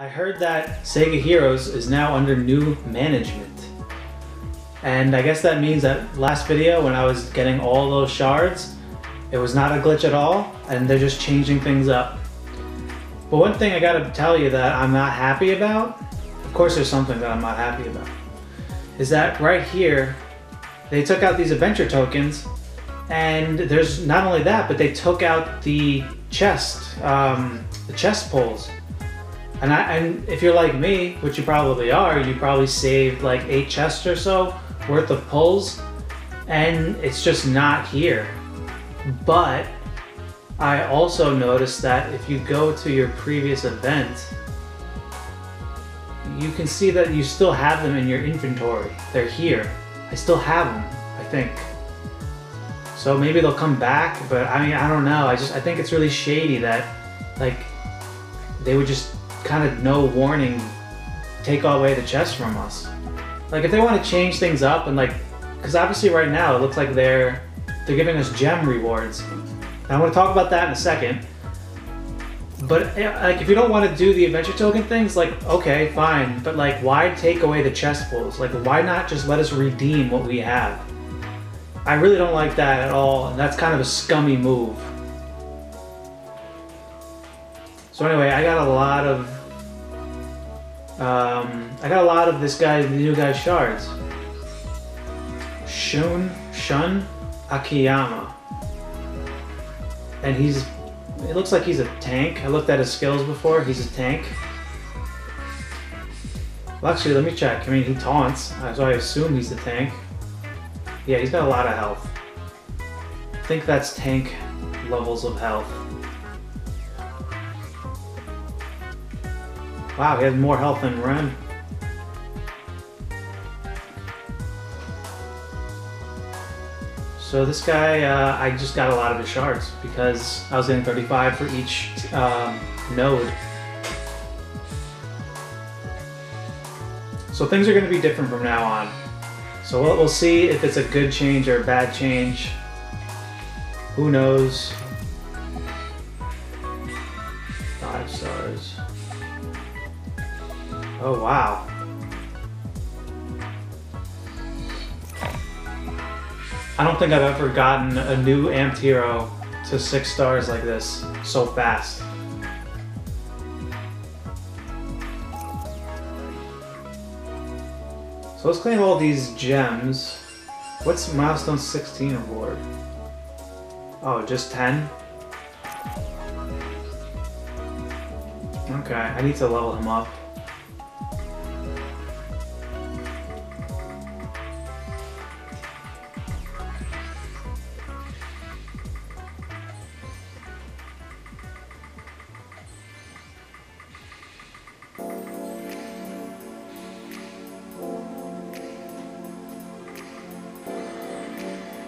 I heard that Sega Heroes is now under new management. And I guess that means that last video when I was getting all those shards, it was not a glitch at all, and they're just changing things up. But one thing I gotta tell you that I'm not happy about, of course there's something that I'm not happy about, is that right here, they took out these adventure tokens, and there's not only that, but they took out the chest pulls. And if you're like me, which you probably are, you probably saved like 8 chests or so worth of pulls, and it's just not here. But I also noticed that if you go to your previous event, you can see that you still have them in your inventory. They're here. I still have them, I think. So maybe they'll come back, but I mean, I don't know. I think it's really shady that, like, they would just kind of no warning take away the chest from us. Like, if they want to change things up and, like, because obviously right now it looks like they're giving us gem rewards. Now I want to talk about that in a second. But like, if you don't want to do the adventure token things, like, okay, fine. But like, why take away the chest pulls? Like, why not just let us redeem what we have? I really don't like that at all, and that's kind of a scummy move. So anyway, I got a lot of this guy, the new guy's shards. Shun Akiyama, and it looks like he's a tank. I looked at his skills before. He's a tank. Well, actually, let me check. I mean, he taunts, so I assume he's a tank. Yeah, he's got a lot of health. I think that's tank levels of health. Wow, he has more health than Ren. So this guy, I just got a lot of his shards because I was getting 35 for each node. So things are going to be different from now on. So we'll see if it's a good change or a bad change. Who knows? 5 stars. Oh, wow. I don't think I've ever gotten a new amped hero to 6 stars like this so fast. So let's claim all these gems. What's milestone 16 award? Oh, just 10? Okay, I need to level him up.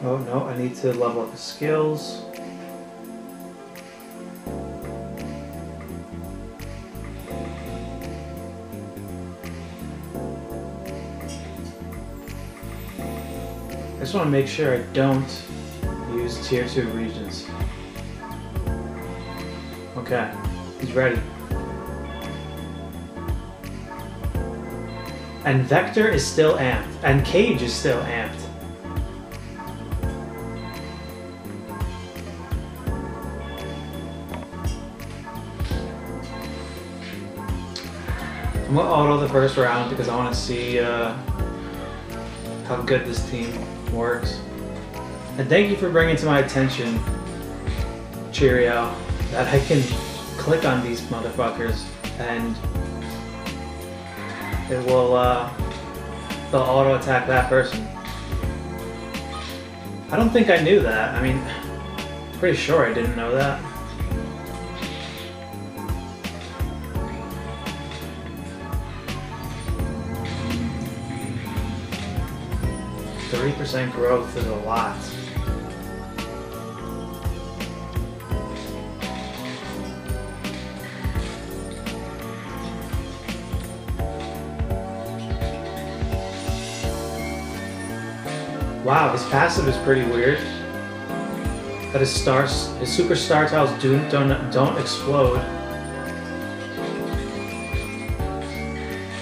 Oh no, I need to level up his skills. I just want to make sure I don't use tier 2 regions. Okay, he's ready. And Vector is still amped, and Cage is still amped. I'm gonna auto the first round because I want to see how good this team works. And thank you for bringing to my attention, Cheerio, that I can click on these motherfuckers and it will they'll auto attack that person. I don't think I knew that. I mean, pretty sure I didn't know that. Growth is a lot. Wow, his passive is pretty weird. That his super star tiles don't explode.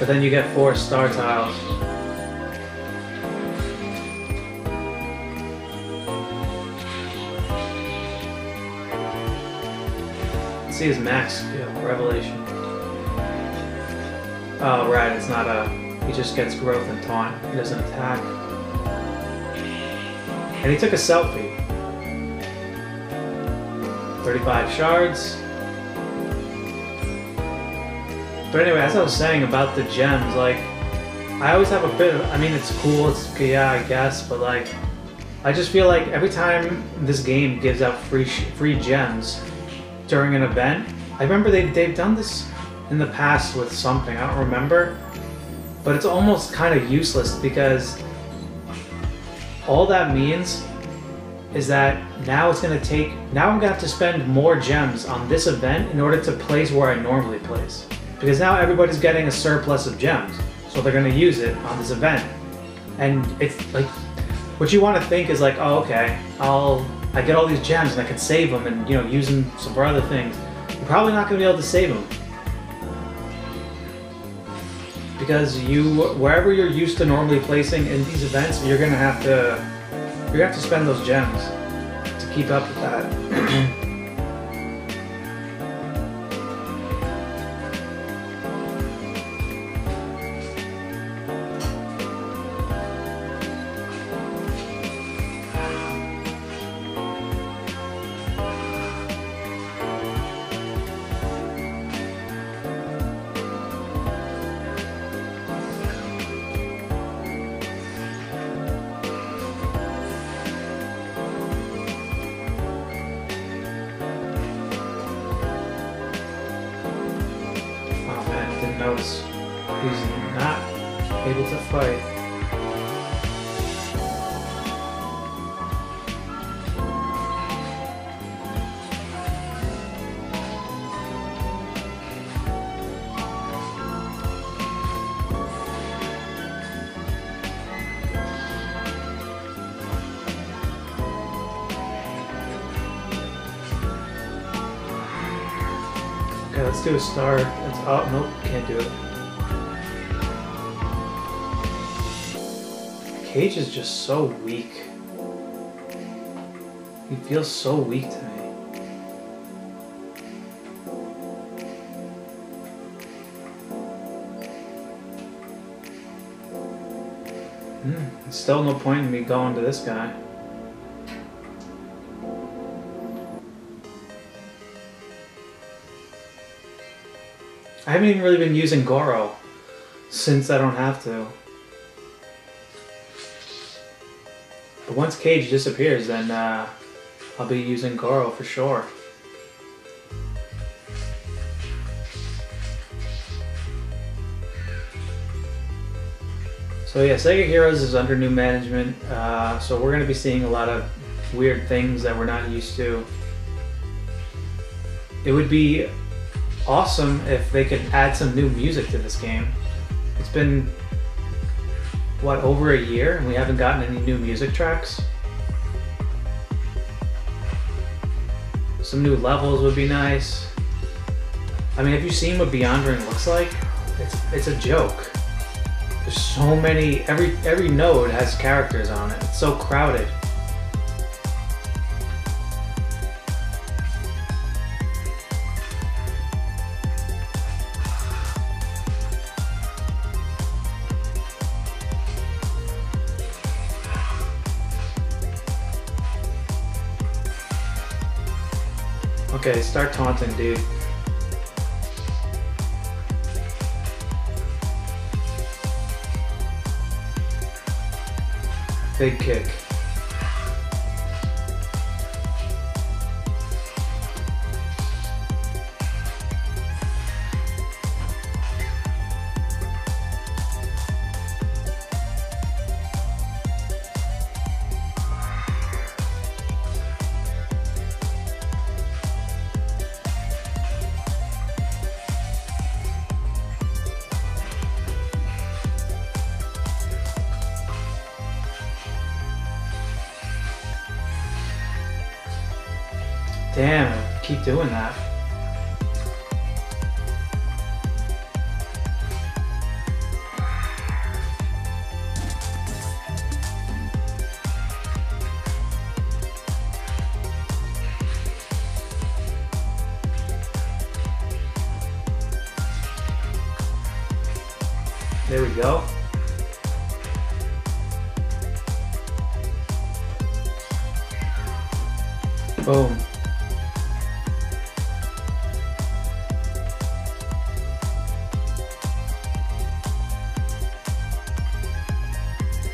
But then you get 4 star tiles. Let's see his max revelation. Oh right, it's not a... He just gets growth and taunt. He doesn't attack. And he took a selfie. 35 shards. But anyway, as I was saying about the gems, like, I always have a bit of, I mean, it's cool, it's, yeah, I guess, but like, I just feel like every time this game gives out free gems during an event, I remember they've done this in the past with something, I don't remember, but it's almost kind of useless because all that means is that now it's gonna take, now I'm gonna have to spend more gems on this event in order to place where I normally place. Because now everybody's getting a surplus of gems, so they're going to use it on this event. And it's like, what you want to think is like, oh, okay, I get all these gems and I can save them and, you know, use them for other things. You're probably not going to be able to save them. Because wherever you're used to normally placing in these events, you're going to have to spend those gems to keep up with that. Notice he's not able to fight. Okay, let's do a star. It's up. Oh, nope. Can't do it. Cage is just so weak. He feels so weak to me. Still no point in me going to this guy. I haven't even really been using Goro since I don't have to. But once Cage disappears, then I'll be using Goro for sure. So yeah, Sega Heroes is under new management, so we're going to be seeing a lot of weird things that we're not used to. It would be awesome if they could add some new music to this game. It's been, what, over a year and we haven't gotten any new music tracks. Some new levels would be nice. I mean, have you seen what Beyond Ring looks like? It's a joke. There's so many, every node has characters on it. It's so crowded. Okay, start taunting, dude. Big kick. Damn, keep doing that. There we go. Boom.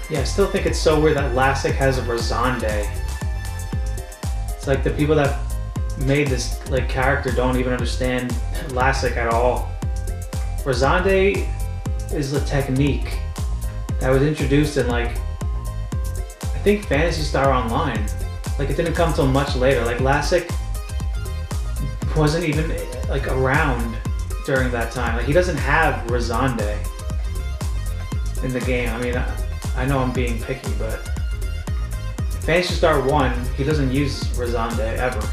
Yeah, I still think it's so weird that Lassic has a Razonde. It's like the people that made this like character don't even understand Lassic at all. Razonde is a technique that was introduced in like, I think Phantasy Star Online. Like it didn't come till much later. Like Lassic wasn't even like around during that time. Like he doesn't have Razonde in the game. I mean, I know I'm being picky, but Phantasy Star 1, he doesn't use Razonde ever.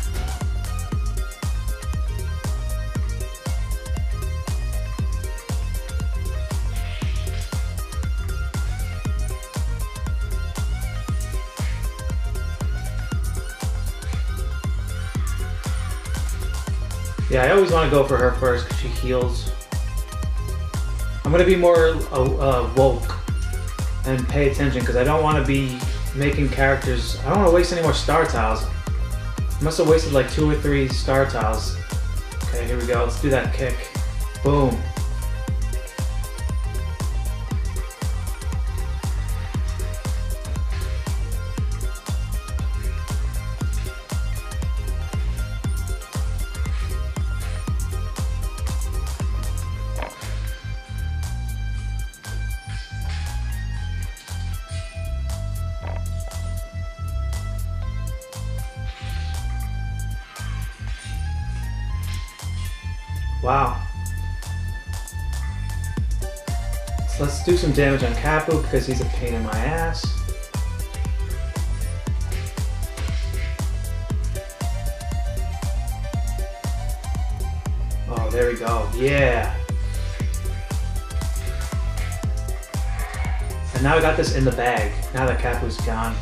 Yeah, I always want to go for her first because she heals. I'm going to be more woke and pay attention because I don't want to be making characters. I don't want to waste any more star tiles. I must have wasted like 2 or 3 star tiles. Okay, here we go. Let's do that kick. Boom. Wow. So let's do some damage on Kapu because he's a pain in my ass. Oh, there we go. Yeah. And now we got this in the bag, now that Kapu's gone.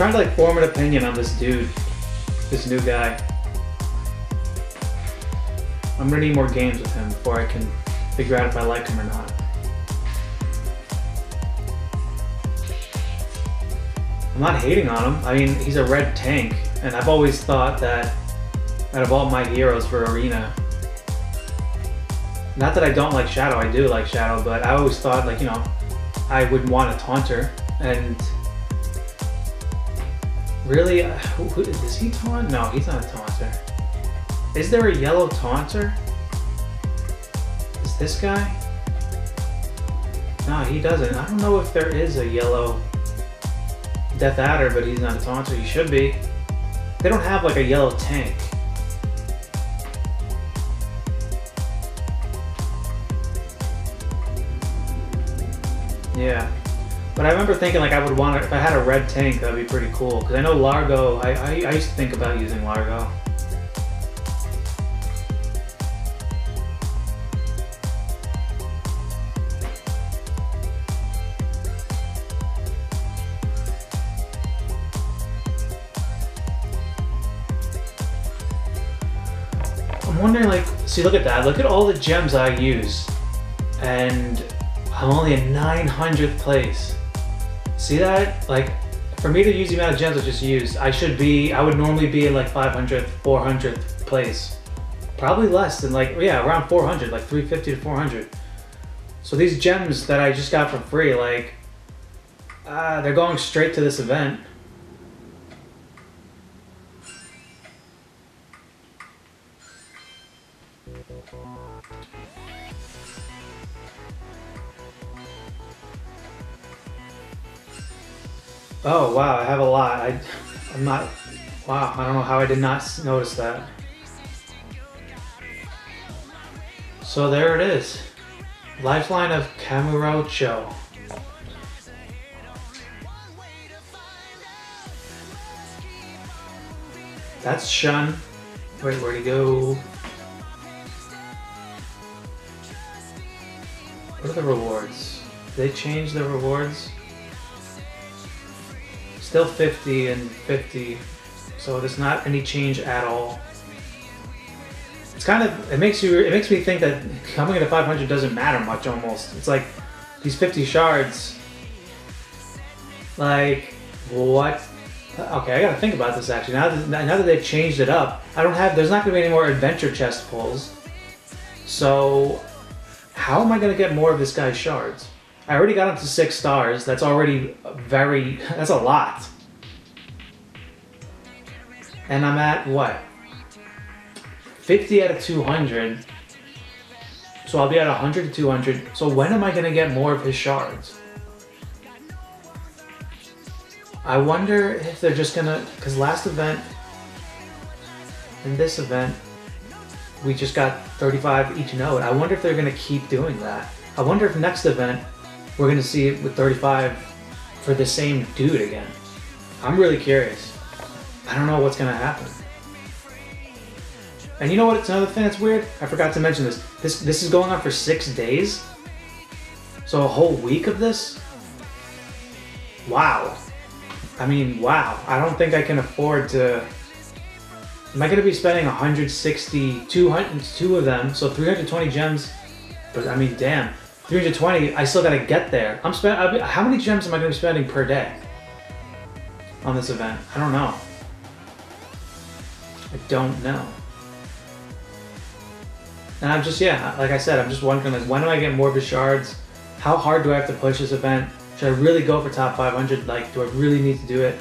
I'm trying to like form an opinion on this dude, this new guy. I'm gonna need more games with him before I can figure out if I like him or not. I'm not hating on him. I mean, he's a red tank, and I've always thought that out of all my heroes for Arena, not that I don't like Shadow, I do like Shadow, but I always thought like, you know, I would want a Taunter, and really, is he taunt? No, he's not a taunter. Is there a yellow taunter? Is this guy? No, he doesn't. I don't know if there is a yellow Death Adder, but he's not a taunter. He should be. They don't have like a yellow tank. Yeah. But I remember thinking like I would want to, if I had a red tank, that'd be pretty cool. Cause I know Largo, I used to think about using Largo. I'm wondering like, see look at that, look at all the gems I use. And I'm only in 900th place. See that? Like, for me to use the amount of gems I just used, I would normally be in like 500th, 400th place. Probably less than like, yeah, around 400, like 350 to 400. So these gems that I just got for free, like, they're going straight to this event. Oh wow, I have a lot. I'm not, wow, I don't know how I did not notice that. So there it is. Lifeline of Kamurocho. That's Shun. Wait, where'd he go? What are the rewards? Did they change the rewards? Still 50 and 50, so there's not any change at all. It's kind of, it makes me think that coming into 500 doesn't matter much almost. It's like these 50 shards, like what? Okay, I gotta think about this actually. Now that they've changed it up, I don't have, there's not gonna be any more adventure chest pulls. So how am I gonna get more of this guy's shards? I already got up to 6 stars. That's already very, that's a lot. And I'm at what? 50 out of 200. So I'll be at 100 to 200. So when am I gonna get more of his shards? I wonder if they're just gonna, cause last event and this event, we just got 35 each node. I wonder if they're gonna keep doing that. I wonder if next event, we're going to see it with 35 for the same dude again. I'm really curious. I don't know what's going to happen. And you know what? It's another thing that's weird. I forgot to mention this. This is going on for 6 days. So a whole week of this? Wow. I mean, wow. I don't think I can afford to... Am I going to be spending 160, 200, two of them, so 320 gems? But I mean, damn. 320, I still gotta get there. How many gems am I gonna be spending per day on this event? I don't know. I don't know. And I'm just, yeah, like I said, I'm just wondering, like, when do I get more of the shards? How hard do I have to push this event? Should I really go for top 500? Like, do I really need to do it?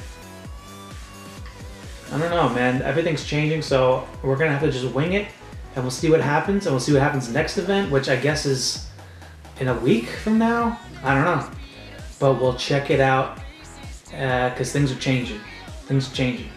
I don't know, man. Everything's changing, so we're gonna have to just wing it, and we'll see what happens, and we'll see what happens next event, which I guess is in a week from now? I don't know. But we'll check it out because things are changing. Things are changing.